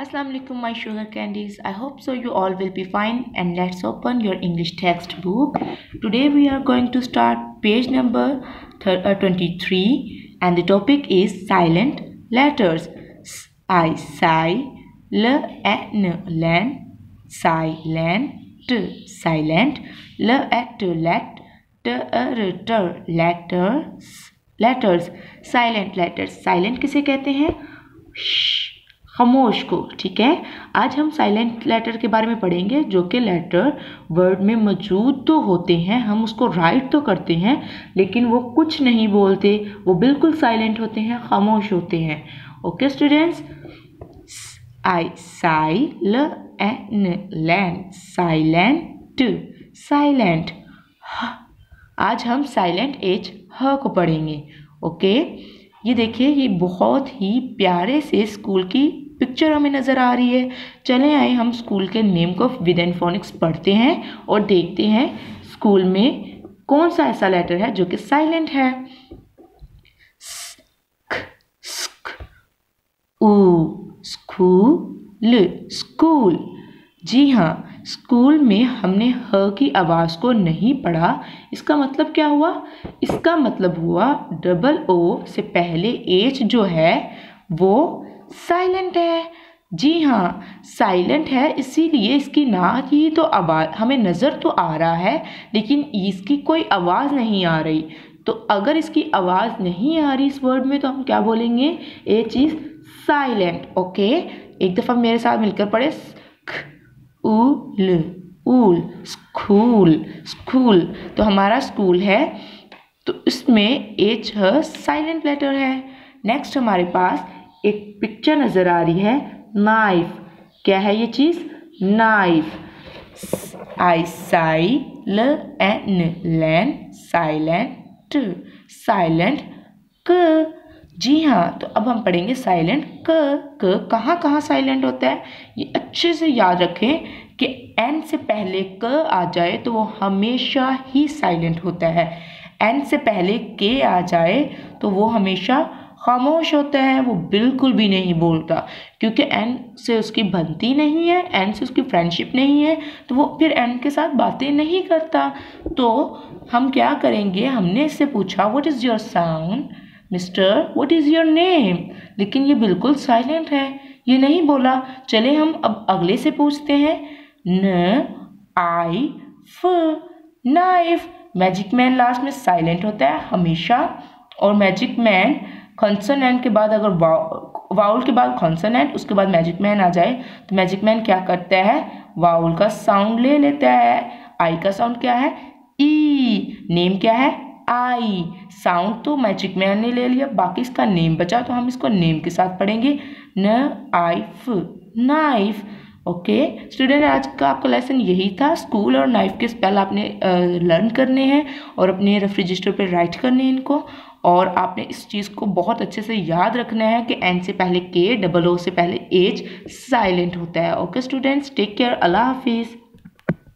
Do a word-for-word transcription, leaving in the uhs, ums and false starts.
अस्सलाम वालेकुम my sugar candies, I hope so you all will be fine and let's open your English textbook. Today we are going to start page number twenty three and the topic is silent letters. आई साई ल ए न लैन silent silent ल ए ट late ट र ट letters letters silent letters. Silent किसे कहते हैं? खामोश को, ठीक है। आज हम साइलेंट लेटर के बारे में पढ़ेंगे, जो कि लेटर वर्ड में मौजूद तो होते हैं, हम उसको राइट तो करते हैं, लेकिन वो कुछ नहीं बोलते, वो बिल्कुल साइलेंट होते हैं, खामोश होते हैं। ओके स्टूडेंट्स, आई साई ल ए न लैन साइलेंट साइलेंट। आज हम साइलेंट एच ह को पढ़ेंगे। ओके, ये देखिए, ये बहुत ही प्यारे से स्कूल की पिक्चर हमें नज़र आ रही है। चले आए हम स्कूल के नेम को विद इन फोनिक्स पढ़ते हैं और देखते हैं स्कूल में कौन सा ऐसा लेटर है जो कि साइलेंट है। स्क, स्क, ऊ, स्कूल स्कूल। जी हाँ, स्कूल में हमने ह की आवाज़ को नहीं पढ़ा। इसका मतलब क्या हुआ? इसका मतलब हुआ डबल ओ से पहले एच जो है वो साइलेंट है। जी हाँ, साइलेंट है, इसीलिए इसकी ना ही तो आवाज़ हमें नज़र तो आ रहा है, लेकिन इसकी कोई आवाज़ नहीं आ रही। तो अगर इसकी आवाज़ नहीं आ रही इस वर्ड में, तो हम क्या बोलेंगे? H is silent. ओके, एक दफ़ा मेरे साथ मिलकर पढ़े। ऊल ऊल स्कूल स्कूल। तो हमारा स्कूल है, तो इसमें एच ह साइलेंट लेटर है। नेक्स्ट हमारे पास एक पिक्चर नज़र आ रही है, नाइफ। क्या है ये चीज़? नाइफ। आई साई ल एन लैन साइलेंट साइलेंट क। जी हाँ, तो अब हम पढ़ेंगे साइलेंट क। क कहाँ कहाँ साइलेंट होता है? ये अच्छे से याद रखें कि एन से पहले क आ जाए तो वो हमेशा ही साइलेंट होता है। एन से पहले के आ जाए तो वो हमेशा खामोश होता है, वो बिल्कुल भी नहीं बोलता, क्योंकि एन से उसकी बनती नहीं है, एन से उसकी फ्रेंडशिप नहीं है, तो वो फिर एन के साथ बातें नहीं करता। तो हम क्या करेंगे? हमने इससे पूछा what is your sound, mister what is your name, लेकिन ये बिल्कुल साइलेंट है, ये नहीं बोला। चले हम अब अगले से पूछते हैं, न आई फ नाइफ। मैजिक मैन लास्ट में साइलेंट होता है हमेशा, और मैजिक मैन कॉन्सोनेंट के बाद, अगर वाउल के बाद कॉन्सोनेंट, उसके बाद मैजिक मैन आ जाए, तो मैजिक मैन क्या करता है? वाउल का साउंड ले लेता है। आई का साउंड क्या है? ई। नेम क्या है? आई। साउंड तो मैजिक मैन ने ले लिया, बाकी इसका नेम बचा, तो हम इसको नेम के साथ पढ़ेंगे, न आइफ नाइफ। ओके स्टूडेंट, आज का आपका लेसन यही था। स्कूल और नाइफ के स्पेल आपने लर्न करने हैं और अपने रेफ्रिजरेटर पे राइट करने हैं इनको, और आपने इस चीज़ को बहुत अच्छे से याद रखना है कि एन से पहले के, डबल ओ से पहले एच साइलेंट होता है। ओके स्टूडेंट्स, टेक केयर, अल्लाह हाफिज़।